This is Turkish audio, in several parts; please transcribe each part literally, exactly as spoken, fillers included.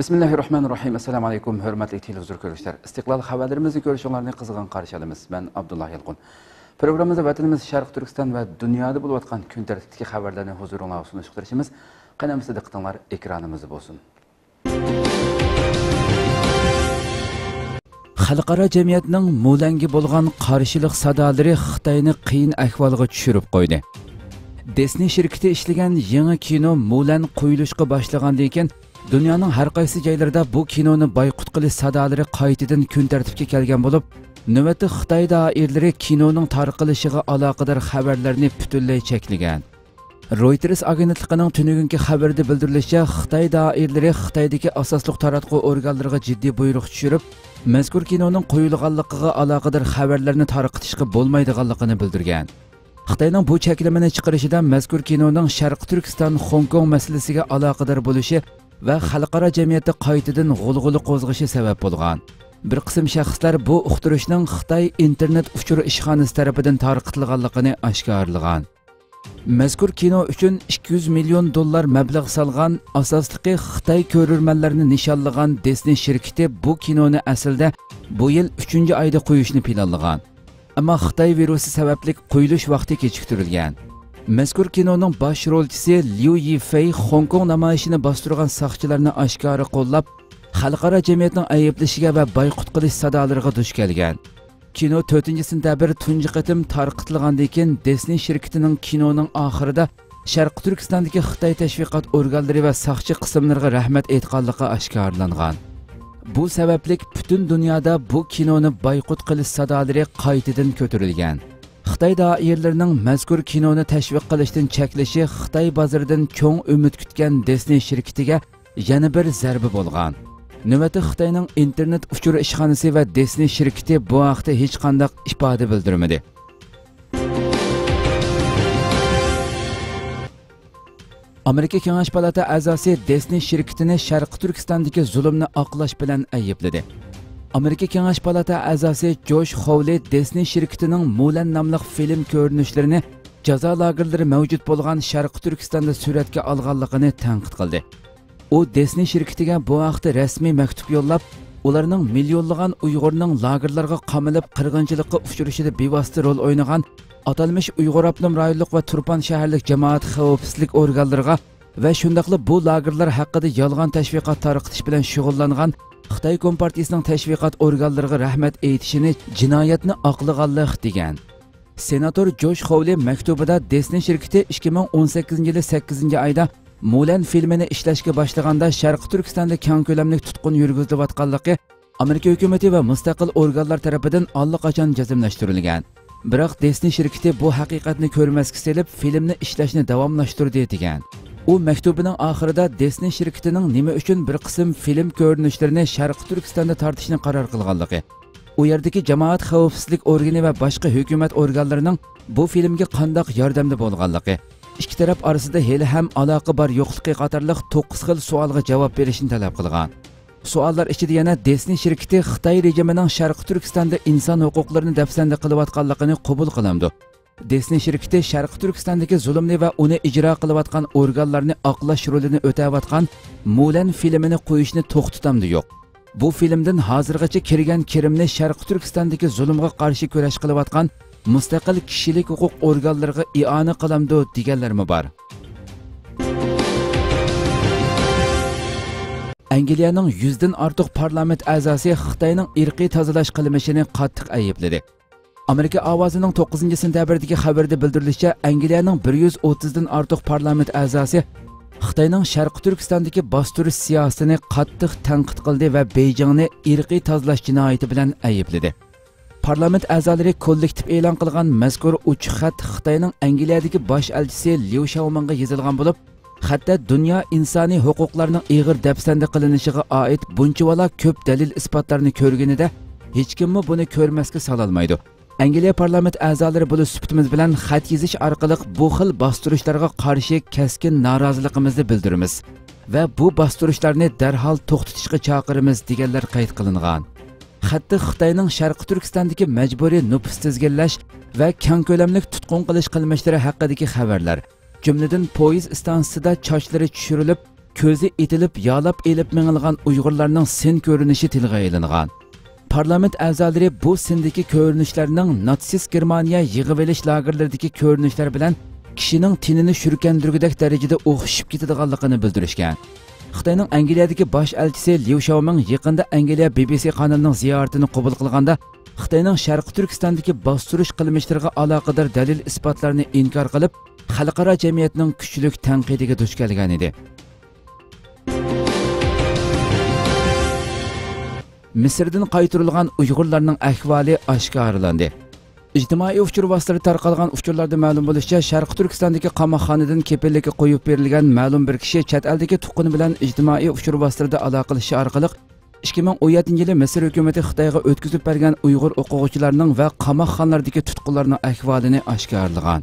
Bismillahirrahmanirrahim. Assalamu alaykum, hürmetli televizor ko'ruvchilar. Istiqlal xabarlarimizni ko'rishinglarni qizg'in qarshi olamiz. Ben Abdulla Yalqun. Programımızda vatanımız Şarkı Türkistan ve dünyada bulunan kun tartibidagi haberlerini huzuringizga sunib chiqarishimiz. Qanamizda diqqatinglar ekranimiz bo'lsin. Xalqaro jamiyatning Mulanga bo'lgan qarshilik sadolari Xitoyni qiyin ahvolga tushirib qo'ydi. Disney şirketi ishlagan yangi kino Mulan qo'yilishga boshlaganda ekan, dünyanın her qaysi joylarida bu kinoni boyqut qilish sadolari qaytadan kun tartibga kelgan bo'lib, növbəti Xitay dairələri kinonun tarqılışığa əlaqədar xəbərlərini bütünlüy çəkilgan. Reuters agentliyinin tünügünki xəbərdə bildirilmişcə, Xitay dairələri Xitaydakı asaslıq taratqu orqanlarına ciddi buyruq düşürüb, məzkur kinonun qoyulğanlığına əlaqədar xəbərlərini tarqıtışqa bolmaydığanlığını bildirgan. Xitayning bu çəkilimini çıxırışıdan məzkur kinonun Şərq Türkistan Hong Kong məsələsinə əlaqədar bolışı və xalqaro cəmiyyətdə qaytadan g'ulg'ula qo'zg'ishi səbəb bolğan. Bir qism şəxslər bu uqturuşning Xitay internet uçuru işxanası tərəfindən tarqıtılğanlığını aşkarlagan. Məzkur kino üçün ikki yuz milyon dollar məbləğ salğan, asaslıqı Xitay görürmənlərini nişanlığan Disney şirketi bu kinonu əslində bu yıl üçüncü ayda qoyuşunu planlagan. Amma Xitay virusu səbəblik qoyuluş vaxtı keçiktirilgan. Məzkur kinonun baş rolçisi Liu Yifei Hong Kong namayişini bastırğan saxçılarını aşkarı qollab, xalqaro jamiyatning ayiblashiga va boyqut qilish sadolariga duch kelgan. Kino to'rtinchi sinfda bir tunji qitim tarqitilgandan keyin Disney şirketining kinoning oxirida Sharq Turkistondagi Xitoy tashviqot organlari va saqchi qismlariga rahmat aytganligi oshkorlangan. Bu sababli butun dunyoda bu kinoni boyqut qilish sadolari qaytadan ko'tarilgan. Xitoy doiralarining mazkur kinoni tashviq qilishdan cheklashi Xitoy bozoridan cho'ng umid kutgan Disney şirketiga yana bir zarba bo'lgan. Növbəti Xitayning internet uçuru işxanası ve Disney şirketi bu haqda hiç qanday ifoda bildirmedi. Amerika Kengash Palata a'zosi Disney şirketini Sharq Turkistondagi zulmni oqlash bilan ayıpladı. Amerika Kengash Palata a'zosi Josh Hawley Disney şirketining Mulan nomli film ko'rinishlarini jazo lagerlari mavjud bo'lgan Sharq Turkistonda suratga olganligini tanqid qildi. O Disney şirketiga bu haqda resmi mektup yollab, ularning millionlagan Uyg'urning lagerlarga qamalib qirg'inchilikka uchrashida bevosita rol o'ynagan atalmış Uyghur ablim rayonlik va Turpan shaharlik jamoat xavfsizlik organlariga va shundaqli bu lagerlar haqida yolg'on tashviqot tarqatish bilan shug'ullangan Xitoy kompartiyasining tashviqot organlariga rahmat aytishini jinoyatni oqlaganlik degan. Senator Josh Hawley maktubida Disney şirketi ikki ming o'n sakkizinchi yili sakkizinchi oyda Mulan filmini ishlashga boshlaganda Sharq Turkistonda keng ko'lamli tutqun yurgizilganligi Amerika hukumati va mustaqil organlar tomonidan allaqachon jazmlashtirilgan. Biroq Disney şirketi bu haqiqatni ko'rmasga selib filmni ishlashni davomlashtirdi degan. U maktubining oxirida Disney şirketining nima uchun bir qism film ko'rinishlarini Sharq Turkistonda tartishni qaror qilganligi, u yerdagi jamoat xavfsizlik organi va boshqa hukumat organlarining bu filmga qandoq yordamda bo'lganligi, İki taraf arasında hali hem alaka bar yo'qligi qatorliq to'qqiz xil savolga javob berishni talab qilgan. Savollar ichida yana Disney şirketi Xitoy rejimining Sharq Turkistonda inson huquqlarini dafsanda qilayotganligini qabul qildi. Disney şirketi Sharq Turkistondagi zulmni va uni ijro qilayotgan organlarni oqlash rolini o'tayotgan Mulan filmini qo'yishni to'xtatamdi yo'q. Bu filmdan hozirgacha kirgan kirimni Sharq Turkistondagi zulmga qarshi kurash qilayotgan mustaqil kishilik huquq organlariga iona qilamdi deganlarmi bor. Angliyaning yuzdan ortiq parlament a'zosi Xitoyning irqiy tozalash qilinishini qattiq aybladi. Amerika ovozining to'qqizinchi sentabrdagi xabarda bildirilishicha, Angliyaning bir yuz o'ttizdan ortiq parlament a'zosi Xitoyning Sharq Turkistondagi bostirish siyosatini qattiq tanqid qildi va Beyjingni irqiy tozalash jinoyati bilan aybladi. Parlament a'zolari kollektiv e'lon qilgan mazkur uch xat Xitoyning Angliyadagi bosh elchisi Liu Shaomanga yozilgan bo'lib, hatto dunyo insoniy huquqlarining og'ir dafsanda qilinishiga oid bunchavala ko'p dalil isbotlarni ko'rganida hech kimmi buni ko'rmasga sala olmaydi. Angliya parlament a'zolari bu suhbatimiz bilan xat yozish orqali bu xil bostirishlarga qarshi keskin noroziligimizni bildiramiz va bu bostirishlarni darhol to'xtatishga chaqiramiz deganlar qayd qilingan. Hatto Xitoyning Sharq Turkistondagi majburiy nupus tizginlash va keng ko'lamli tutqun qilish qilmishlari haqidagi xabarlar, jumladan poyezd stansiyasida chochlari tushirilib, közü edilip, yağlap elip mengilgan Uygurlarının sin körünüşü tilg'a elingan. Parlament a'zolari bu sindiki körünüşlerinin natsist Germaniya yig'ivelish lagerlaridagi körünüşler bilan kişinin tinini shurkandirgudek derecede o'xshib ketadiganligini bildirishgan. Xitoyning Angliyadagi bosh elchisi Liu Yifei yaqinda Angliya B B C kanalining ziyoratini qabul qilganda Xitoyning Sharqi Turkistondagi bostirish qilmishlariga aloqador dalil isbotlarni inkor qilib, xalqaro jamiyatning kuchlik tanqidiga duch kelgan edi. Misrdan qaytarilgan Uyg'urlarning ahvoli oshkoralandi. İctimai uçur vasıları tarqalgan uçurlarda ma'lum bo'lishicha, Sharq Turkistondagi qamoqxonadan kepillikka qo'yib berilgan ma'lum bir kishi chet eldagi tuqquni bilan ijtimoiy uçur vasılarida aloqalanishi orqali ikki ming o'n yettinchi yili Misr hukumatı Xitoyga o'tkazib bergan Uyg'ur o'quvchilarining va qamoqxonalardagi tutqunlarning ahvolini oshkorlagan.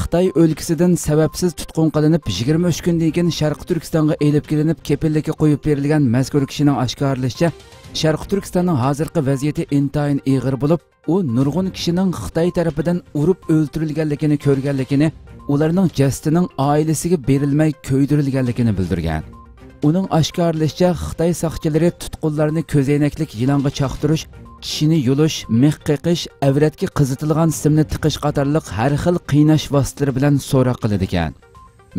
Xitoy o'lkasidan sababsiz tutqun qilinib, yigirma uch kundan keyin Sharq Turkistonga elib kelinib, kepillikka qo'yib berilgan mazkur kishining oshkorlashicha, Sharq Turkistanning hozirgi vaziyati intayin og'ir bo'lib, u nurg'un kishining Xitoy tarafidan urib o'ldirilganligini ko'rganligini, ularning jasadining oilasiga berilmay ko'ydirilganligini bildirgan. Uning oshkorlashicha Xitoy saqchilari tutqunlarni ko'zoynaklik yilonga chaqtirish, kishini yulish, mix qiqish, avratga qizitilgan simni tiqish qatorliq har xil qiynash vositalari bilan so'roq qiladi ekan.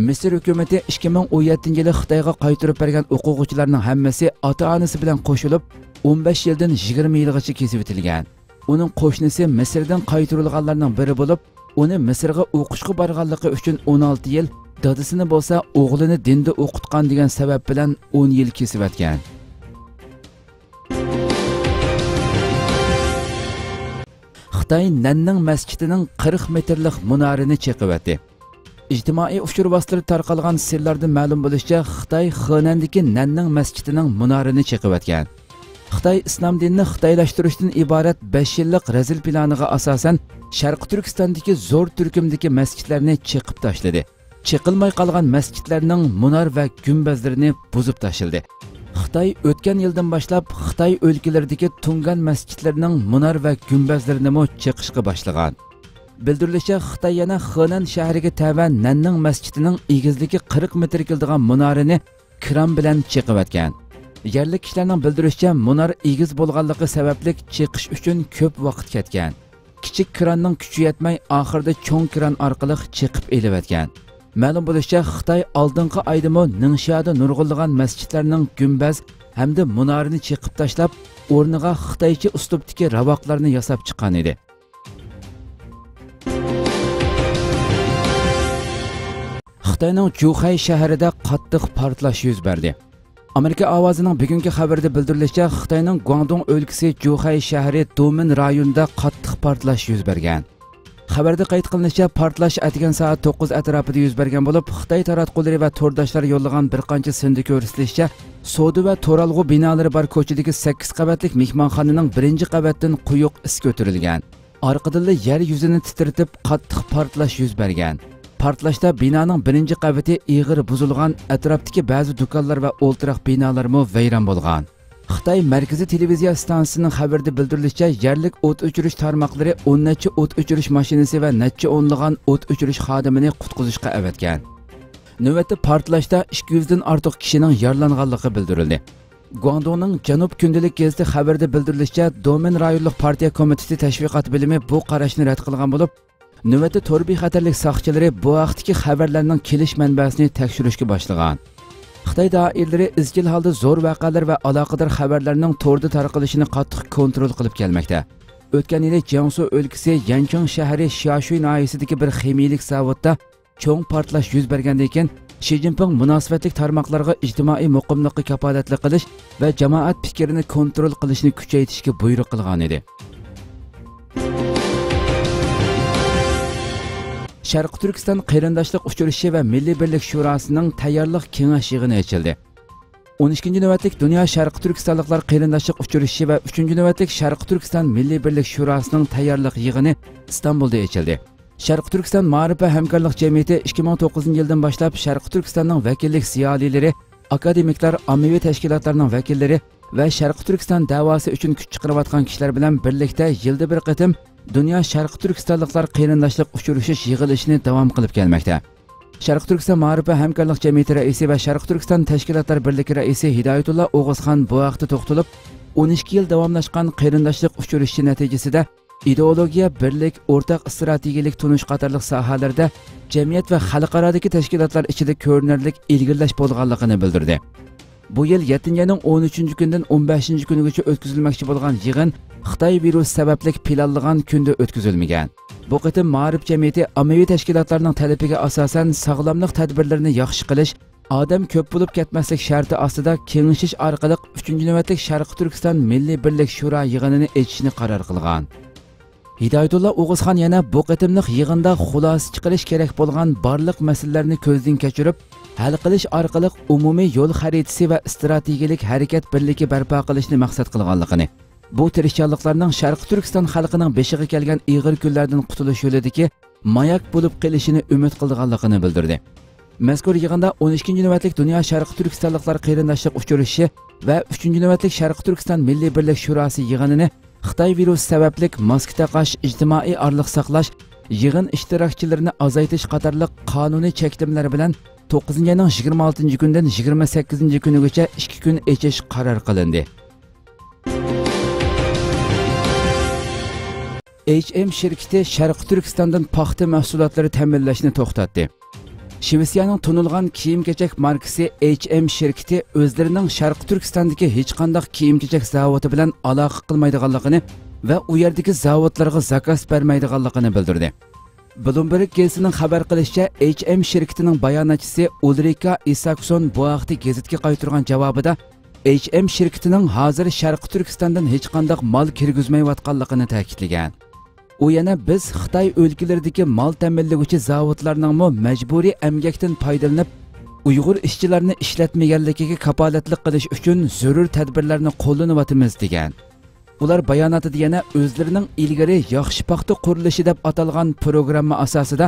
Misr hukumatı ikki ming o'n yettinchi yili Xitoyga qaytarib bergan o'quvchilarning hammasi ota-onasi bilan qo'shilib o'n besh yildan yigirma yilgacha kesib o'tilgan. Uning qo'shnisi Misrdan qaytarilganlarning biri bo'lib, uni Misrga o'qishga borganligi uchun o'n olti yil, dadasini bo'lsa o'g'lini dinda o'qitgan degan sabab bilan o'n yil kesib o'tgan. Xitoy Nanning masjidining qirq metrlik munorini chaqib o'tdi. İctimai uçur vasıları tarqalgan sirlarda ma'lum bo'lishicha, Xitoy Xonandagi Nanning masjidining munorini chaqib o'tgan. Xitoy islom dinini xitoylashtirishdan iborat besh yillik razil planiga asosan Sharq Turkistondagi zo'r turkumdagi masjidlarni chaqib tashladi. Chaqilmay qolgan masjidlarning munor va gumbazlarini buzib tashildi. Xitoy o'tgan yildan boshlab Xitoy o'lkalaridagi tungan masjidlarning munor va gumbazlarini chaqishga boshlagan. Bildirilishicha, Xitoy yana Xonan shahriga taban Nanning masjidining egizligi qirq metr keladigan munorini kram bilan chaqib o'tgan. Yerlik kishilarning bildirishicha, munor egiz bo'lganligi sababli chaqish uchun ko'p vaqt ketgan. Kichik kranning kuchi yetmay, oxirda cho'ng kran orqali chaqib elib o'tgan. Ma'lum bo'lishicha, Xitoy oldingi aydimo Ningxiyada nurg'ulgan masjidlarning gumbaz hamda munorini chaqib tashlab, o'rniga Xitoycha uslubdagi ravoqlarni yasab chiqqan edi. Xitoyning Juxay shahrida qattiq portlash yuz berdi. Amerika ovozining bugungi xabarida bildirilishicha, Xitoyning Guangdong o'lkasi Juxay shahri Domin rayonida qattiq portlash yuz bergan. Xabarda qayd qilinishicha, portlash atgan soat to'qqiz atrofida yuz bergan bo'lib, Xitoy taratqullari va tordoshlari yo'llagan bir qancha sindi ko'rsatilishicha, soda va toralg'u binolari bor ko'chadagi sakkiz qavatlik mehmonxonaning birinchi qavatdan quyuq is ko'tarilgan. Orqadan yer yuzini titratib qattiq portlash yuz bergan. Portlashda binaning birinchi qavati ig'ir buzilgan, atrofdagi ba'zi do'konlar va o'ltiraq binolar ham vayron bo'lgan. Xitoy markaziy televiziya stansiyasining xabarida bildirilishicha, yerlik o't o'chirish tarmoqlari o'n necha o't o'chirish mashinasi va necha o'nlagan o't o'chirish xodimini qutqizishga avatgan. Navbatda portlashda ikki yuzdan ortiq kishining yaralanganligi bildirildi. Guangdongning Janub kundalik gazeti xabarida bildirilishicha, Domen rayonlik partiya komiteti tashviqot bilimi bu qarashni rad qilgan bo'lib, növbette torbi xatarlik saqçıları bu vaxtki haberlerinin keliş mənbəsini təkşürüşkü başlayan. Xitay dairleri izgil halda zor vəqalar və alaqadar haberlerinin torda tarqılışını qatıq kontrol qılıb gəlməkdə. Ötken ili Jiangsu ölkisi Yancheng şəhəri Shiashui nahiyesideki bir ximiyelik zavodda çoğun partlaş yüz bergəndəyken, Xi Jinping münasibətlik tarmaqlarına ictimai muqimliqi kapalatlı qılış və cemaat pikirini kontrol qılışını küçəyitişki buyruq qılğan idi. Sharq Turkiston qarindoshlik uchrashuvi va Milliy birlik shurosining tayyorlik kengashi yig'ini ochildi. o'n ikkinchi navbatlik dunyo Sharq Turkistonliklar qarindoshlik uchrashuvi va uchinchi navbatlik Sharq Turkiston Milliy birlik shurosining tayyorlik yig'ini Istanbulda ochildi. Sharq Turkiston ma'rifa hamkorlik jamiyati ikki ming to'qqizinchi yildan boshlab Sharq Turkistonning vakillik ziyolilari, akademiklar, ommaviy tashkilotlarning vakillari va Sharq Turkiston da'vosi uchun kuch chiqarayotgan kishilar bilan birlikda yilda bir qatim Dünya Sharq Turkistonliklar qarindoshlik uchrashish yig'ilishini davom qilib kelmoqda. Şarkı Türkistan Mağribi Hemkarlık Cemiyeti Reisi ve Şarkı Türkistan Teşkilatlar Birliği Reisi Hidayetullah Oğuzhan bu haqda to'xtalib, o'n ikki yıl devamlaşkan qeyrindoshlik uchrashuvi neticesinde ideologiya, birlik, ortak strategik tunuş qatorliq sahalarda cemiyet ve xalqarodagi teşkilatlar içinde ko'rinarlik ilgirlash bo'lganligini bildirdi. Bu yıl yetingenin o'n uchinchi günden o'n beshinchi günügüçü ötküzülmekçi bolğan yığın, Xitay virus sebeplik planlagan künde ötküzülmegen. Bu qitim Ma'rif cemiyeti ammaviy teşkilatlarının talebiga asasen sağlamlık tedbirlerini yaxshi qilish, adam köp bulup ketmeslik şartı aslida kengişish arqaliq uchinchi navbatlik Sharqi Turkiston Milliy Birlik Shura yığınını etishni qarar qilgan. Hidayatullah Oğuzhan yana bu qitimliq yığında xulasi chiqilish kerak bo'lgan barliq meselelerini ko'zdan kechirib, hal qilish orqali umumiy yo'l xaritasi va strategik harakat birligi barpo qilishni maqsad qilganligini. Bu tirishchiliklarning Sharqi Turkiston xalqining beshig'i kelgan iyg'ir kunlardan qutulish yo'lidagi mayak bo'lib qilishini umid qilganligini bildirdi. Mazkur yig'inda o'n ikkinchi navbatlik dunyo Sharqi Turkistonliklar qeyrindoshlik uchrashuvi va uchinchi navbatlik Sharqi Turkiston Milliy Birlik Shurasi yig'inini Xitoy virus sababli maska taqash, ijtimoiy orliq saqlash, yig'in ishtirokchilarini azaytish qatorliq qonuniy cheklovlar bilan to'qqizinchi ayning yigirma oltinchi günden yigirma sakkizinchi günügüçe ikki gün eçiş karar kılındı. H and M şirketi Sharqi Turkiston'dan paxta mahsulotları ta'minlashni to'xtatdi. Shvetsiyaning tunulgan kiyim-kechak markasi H and M şirketi özlerining Sharqi Turkistondagi hech qanday kiyim-kechak zavodi bilan aloqa qilmaydiganligini ve u yerdagi zavodlarga zakaz bermaydiganligini bildirdi. Bloomberg gazetasining xabar qilishicha, H and M şirketining bayonotchisi Ulrika Isakson bu haqda gazetga qaytargan javobida H and M şirketining hozir Sharqi Turkistondan hech qanday mal kirgizmayotganligini ta'kidlagan. U yana biz Xitoy o'lkalaridagi mal ta'minlovchi zavodlarning majburiy emgakdan foydalanib, Uyg'ur ishchilarini ishlatmaganligiga kafolatlik qilish uchun zarur tadbirlarni qo'llanayotimiz degan. Ular bayonotida yana o'zlarining ilgari yaxshi paxta qurilishi deb atalgan programma asosida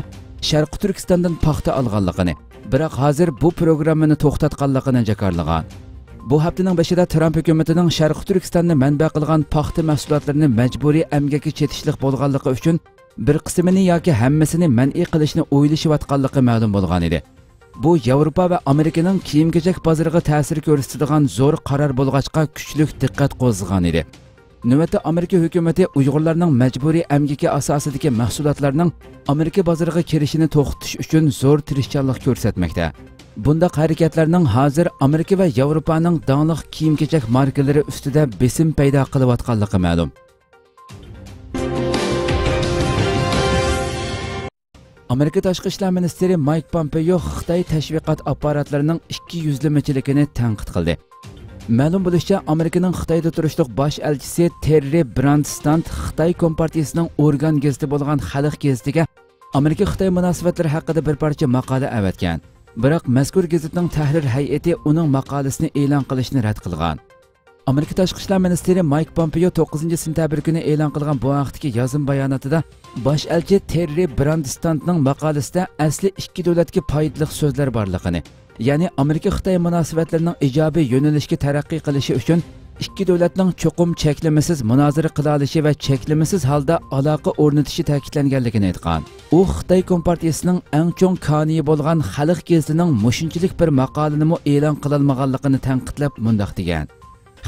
Sharqi Turkistondan paxta olganligini, biroq hozir bu programmani to'xtatganligini jakarlagan. Bu haftaning beshida Trump hukumatining Sharqi Turkistonni manba qilgan paxta mahsulotlarini majburiy emgakka chetishlik bo'lganligi uchun bir qismini yoki hammasini man'iy qilishni o'ylashayotganligi ma'lum bo'lgan edi. Bu Yevropa va Amerikaning kiyim-kechak bozoriga ta'sir ko'rsatadigan zo'r qaror bo'lg'achqa kuchlik diqqat qo'zg'agan edi. Növbette Amerika hükümeti Uygurlarning majburiy emgakka asosidagi mahsulotlarning Amerika bozoriga kirishini to'xtatish uchun zo'r tirishchilik ko'rsatmoqda. Bundaq harakatlarning hozir Amerika va Yevropaning donliq kiyim-kechak markalari ustida besim paydo qilayotganligi ma'lum. Amerika Tashqi ishlar ministri Mike Pompeo Xitoy tashviqot apparatlarining ikki yuzlamachiligini tanqid qildi. Ma'lum bo'lishicha, Amerikaning Xitoyda turishliq bosh elchisi Terry Branstad Xitoy kompartiyasining organ geziti bo'lgan Xalq gezitiga Amerika-Xitoy munosabatlari haqida bir parcha maqola avatgan. Biroq mazkur gazetaning tahrir hay'ati uning maqolasini e'lon qilishni rad qilgan. Amerika Tashqi ishlar ministri Mike Pompeo to'qqizinchi sentabr kuni e'lon qilgan bu haqdagi yozim bayonotida bosh elchi Terry Branstadning maqolasida asli ikki davlatga foydali so'zlar borligini, ya'ni Amerika-Xitoy munosabatlarining ijobiy yo'nalishga taraqqiy qilishi uchun ikki davlatning cho'qim cheklimisiz munozara qila olishi va cheklimisiz holda aloqa o'rnatishi ta'kidlanganligini aytgan. U Xitoy kompartiyasining eng chong koniyi bo'lgan Xalq gezitining mushunchilik bir maqolani mo e'lon qilinmaganligini tanqidlab mundoq degan.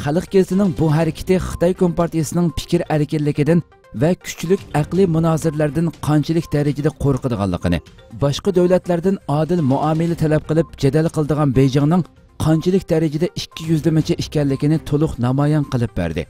Xalq gezitining bu harakati Xitoy kompartiyasining fikr erkinligidan ve küçülük aqli münazirlerden qanchalik derecede korkuduğanlıqını, başka devletlerden adil muameli talep qilib jadal qildigan Beyjingning qanchalik derecede ikki yuzlamachi işgalligini to'liq namoyon qilib berdi.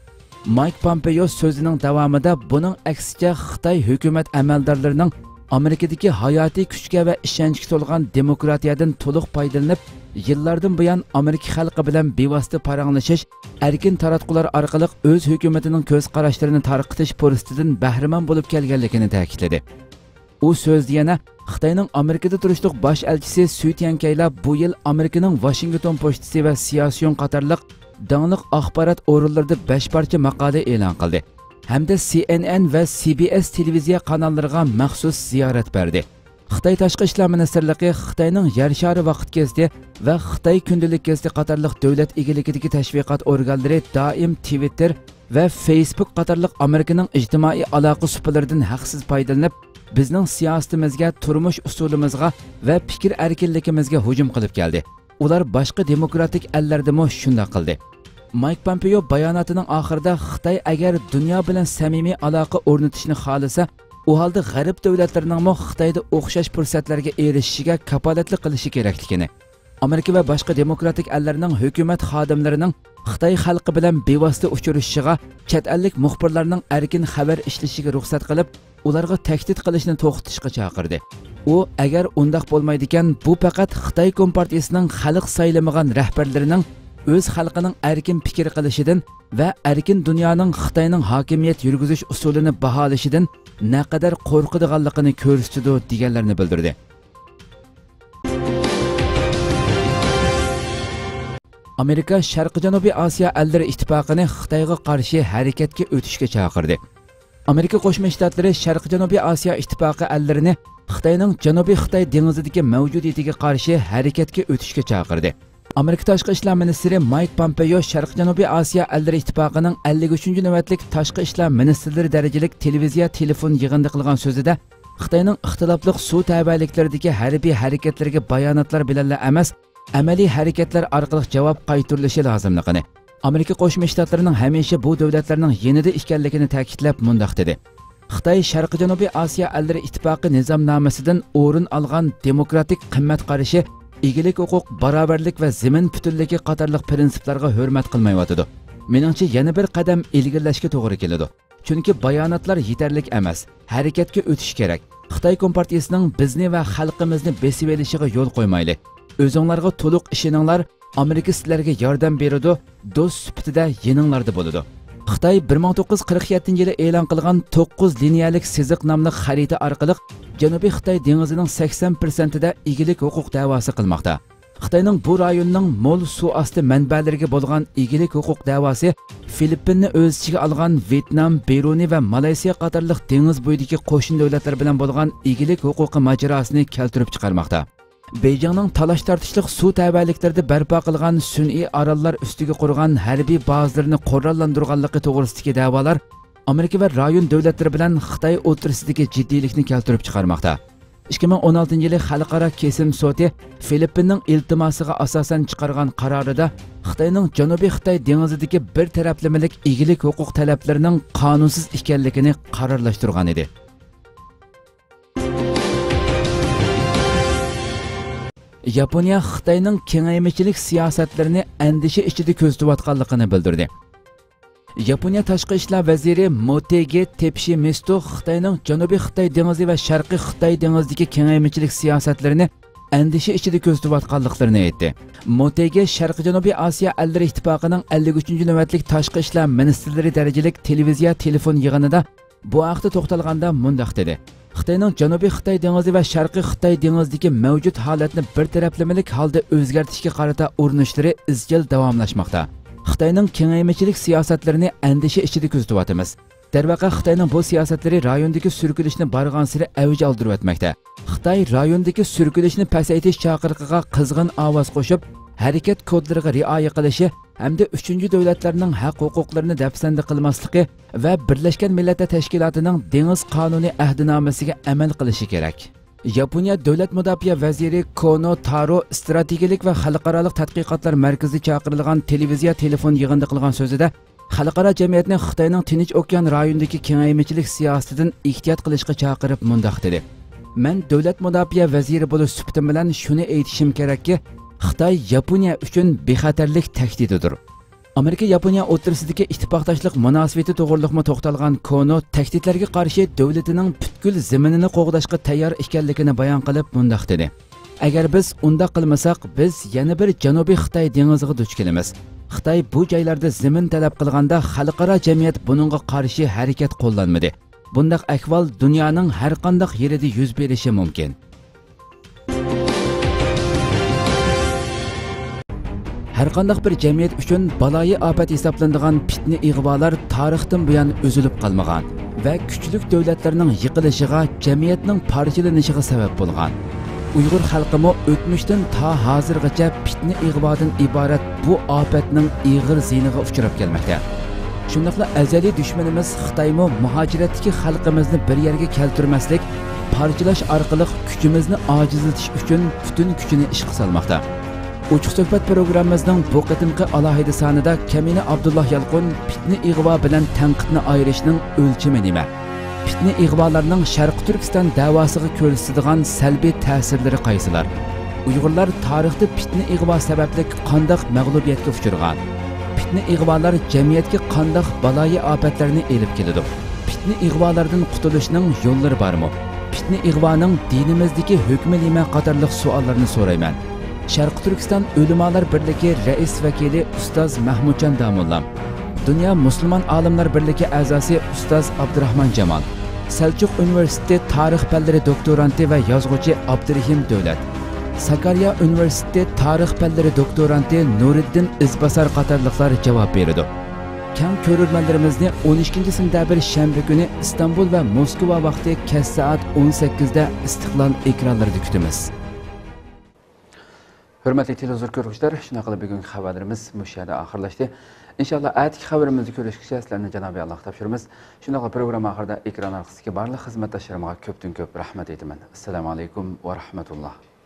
Mike Pompeo so'zining davomida buning aksicha Xitoy hukumat amaldorlarining Amerikadagi hayati kuchga va ishonchga to'lgan demokratiyadan to'liq foydalanib, yıllardan buyon Amerika xalqi bilan bevosita paranglashish, erkin taratqular orqali o'z hukumatining ko'z qarashlarini tarqitish fursatidan bahramon bo'lib kelganligini ta'kidladi. U so'zda yana Xitoyning Amerikada turishliq bosh elchisi Suytyankayla bu yil Amerikaning Washington pochtasi va Siyosiyon qatorliq donliq axborot o'rinlarida besh parcha maqola e'lon qildi. Hamda C N N va C B S televiziya kanallariga maxsus ziyorat berdi. Xitoy Tashqi ishlar ministerligi Xitoyning Yer shari vaqt gezdi va Xitoy kundalik gezdi qatorliq davlat egaligidagi tashviqot organlari doim Twitter va Facebook qatorliq Amerikaning ijtimoiy aloqa supalaridan haqsiz foydalanib, bizning siyosatimizga, turmush usulimizga va fikr erkinligimizga hujum qilib keldi. Ular boshqa demokratik ellarda ham shunday qildi. Mike Pompeo bayonotining oxirida Xitoy agar dunyo bilan samimiy aloqa o'rnatishni xolisa, u holda g'arb davlatlarining ham Xitoyda o'xshash fursatlarga erishishiga kafolatlik qilishi kerakligini, Amerika va boshqa demokratik ellarning hukumat xodimlarining Xitoy xalqi bilan bevosita uchrashishiga, chet ellik muxbirlarning erkin xabar ishlashiga ruxsat qilib, ularga tahdid qilishni to'xtatishga chaqirdi. U agar undoq bo'lmaydi ekan, bu faqat Xitoy kompartiyasining xalq saylanmagan rahbarlarining o'z xalqining erkin fikr qilishidan va erkin dunyoning Xitoyning hokimiyat yurgizish usulini baholashidan naqadar qo'rqadiganligini ko'rsatdi deganlarni bildirdi. Amerika Sharqi-Janubiy Osiyo ellari ittifoqini Xitoyga qarshi harakatga o'tishga chaqirdi. Amerika Qo'shma Shtatlari Sharqi-Janubiy Osiyo ittifoqi ellarini Xitoyning Janubiy Xitoy dengizidagi mavjudiyatiga qarshi harakatga o'tishga chaqirdi. Amerika Tashqi ishlar ministri Mike Pompeo Sharqi-Janubiy Osiyo ellari ittifoqining ellik uchinchi navbatlik Tashqi ishlar ministrlari darajalik televiziya telefon yig'inida qilgan so'zida Xitoyning ixtilofliq suv tabiiyliklaridagi harbiy harakatlarga bayonotlar bilanla emas, amaliy hareketler arqalıq cevap qaytırılışı lazımlığını. Amerika Qo'shma Shtatlarının həmişə bu dövlətlərinin yenida ikənligini təkidləb mundaq dedi. Xitay Şərqi-Cənubi Asiya əlləri ittifaqı nizamnaməsidən orun alğan demokratik qimmət qarışı, igilik hüquq, baraberlik və zimin bütünlüyü qatarlıq prinsiplarga hörmət qılmayatıdı. Meningçe yana bir qadam ilgirləşki toğri kelidi. Çünki bayanatlar yeterlik emas, hareketke ötüş kerak. Xitay kompartiyasining bizni və xalqimizni besib elishiga yo'l qo'ymaylik. O'zinglarga to'liq ishininglar, Amerika sizlarga yordam beradi, do'st sifatida yeninglarda bo'ladi. Xitoy bir ming to'qqiz yuz qirq yetti yili e'lon qilgan to'qqiz liniyalik siziq nomli xarita orqali Janubiy Xitoy dengizining sakson foiz da igilik huquq da'vosi qilmoqda. Xitoyning bu rayonning mo'l suv osti manbalariga bo'lgan igilik huquq da'vosi Filippinni o'z ichiga olgan Vyetnam, Beruni va Malayziya qatorliq dengiz bo'yidagi qo'shni davlatlar bilan bo'lgan igilik huquqi mojarosini keltirib chiqarmoqda. Beyjingning talash tartishliq suv tabiiyliklarida barpo qilgan sun'iy orollar ustiga qurgan harbiy bazalarini qorallandirganligi to'g'risidagi da'volar Amerika va rayon davlatlari bilan Xitoy o'tirisidagi jiddiylikni keltirib chiqarmoqda. ikki ming o'n oltinchi yili xalqaro kesim soti Filippinning iltimosiga asosan chiqargan qarorida Xitoyning Janubiy Xitoy dengizidagi bir taraflamalik igilik huquq talablarining qonunsiz ekanligini qarorlashtirgan edi. Yaponiya Xitoyning kengaymichilik siyosatlarini endişe ichida ko'zlayotganligini bildirdi. Yaponiya Tashqi ishlar vaziri Motegi Tepshi Xitoyning Janubiy Xitoy dengizi va Sharqiy Xitoy dengizidagi kengaymichilik siyosatlarini endişe ichida ko'zlayotganligini aytdi. Motegi Sharqiy-Janubiy Osiyo ellari ittifoqining ellik uchinchi navbatlik Tashqi ishlar ministrlari darajalik televiziya telefon yig'inida bu haqda to'xtalganda mundaq dedi. Xitoyning Janubiy Xitoy dengizi va Sharqiy Xitoy dengizidagi mavjud holatni bir taraflamalik holda o'zgartirishga qarata urinishlari izchil davomlashmoqda. Xitoyning kengaymichilik siyosatlarini andisha ichida kuzatayotamiz. Darvaqa Xitoyning bu siyosatlari rayondagi surkilishni barg'ansira avj oldirib o'tmoqda. Xitoy rayondagi surkilishni pasaytirish chaqirig'iga qizg'in ovoz qo'shib, harakat kodlariga rioya qilishi hamda uchinchi davlatlarning haq-huquqlarini dafsanda qilmasligi va Birlashgan Millatlar Tashkilotining dengiz qonuni ahdnomasiga amal qilishi kerak. Yaponiya davlat mudofaa vaziri Kono Taro strategik va xalqaro tadqiqotlar markazi chaqirilgan televiziya telefon yig'inida qilgan so'zida xalqaro jamiyatni Xitoyning Tinch okean rayonidagi kengaymichilik siyosatidan ehtiyot qilishga chaqirib mundoq dedi. Men davlat mudofaa vaziri bo'lish sifatim bilan shuni aytishim kerakki, Xitoy Yaponiya uchun bexatarlik tahdididir. Amerika Yaponiya o'rtasidagi ittifoqdoshlik munosabati to'g'rilikmi to'xtalgan Kono tahdidlarga qarshi davlatining butkul zaminini qo'g'dashga tayyor ekanligini bayon qilib bundoq dedi. Agar biz unda qilmasak, biz yana bir Janubiy Xitoy dengiziga duch kelamiz. Xitoy bu joylarda zamin talab qilganda xalqaro jamiyat buningga qarshi harakat qo'llanmadi. Bundoq ahvol dunyoning har qanday yerida yuz berishi mumkin. Her qanday bir jamiyat uchun baloyi ofat hisoblanadigan fitna ig'volar tarixdan buyon o'zilib qolmagan va kuchli davlatlarning yiqilishiga, jamiyatning parchalanishiga sabab bo'lgan. Uyg'ur xalqimi o'tmishdan ta hozirgacha fitna ig'vodan iborat bu ofatning ig'ir ziyniga uchrab kelmoqda. Shundaqla azaliy dushmanimiz Xitoymi muhojiratdagi xalqimizni bir yerga keltirmaslik parçalaş arqılıq küçümüzni acizletiş üçün bütün küçünü iş qısalmaqda. Uçuq söhbət proqramımızdan bu qıtımqı alahidi sanıda kəmini Abdulla Yalqun pitni iğva bilən tənqidni ayırışının ölçümü nime? Pitni iğvalarının Şərq Türkistan davasıqı körüsüdüğən səlbi təsirleri qayısılar. Uyğurlar tarixdə pitni iğva səbəblik qandaq məğlubiyyətli uçurğan. Pitni iğvalar cəmiyyətki qandaq balayı abətlərini elib gelidir. Pitni iğvalardan qutuluşunun yolları barmı? Pitni iğvanın dinimizdeki hükmü nime qatarlıq suallarını sorayman. Şərq Türkistan Ölümalar Birliği Reis Vekili Ustaz Mahmudcan Damullam, Dünya Müslüman Alimler Birliği Azası Ustaz Abdurrahman Cemal, Selçuk Üniversitesi Tarih Pelleri Doktoranti ve Yazgıcı Abdurrahim Dövlet, Sakarya Üniversitesi Tarih Pelleri Doktoranti Nuriddin İzbasar qatarlıqlar cevap verildi. Kəm körülmelerimizde on ikinci sentябr bir şənbə günü İstanbul ve Moskova vakti kəs saat on sekkizdə İstiqlal ekranlarında kütümüz. Hürmetli televizyon görüşler, şuna kadar bugün haberlerimiz müşahede ahırlaştı. İnşallah ayetki haberimizi görüşürüz. Sizlerine Cenab-ı Allah'a tapşırımız. Şuna kadar program ahırda ekran arkasındaki barlıq hizmetdaşlarıma köptün köp rahmet eylemen. Esselamu aleyküm ve rahmetullah.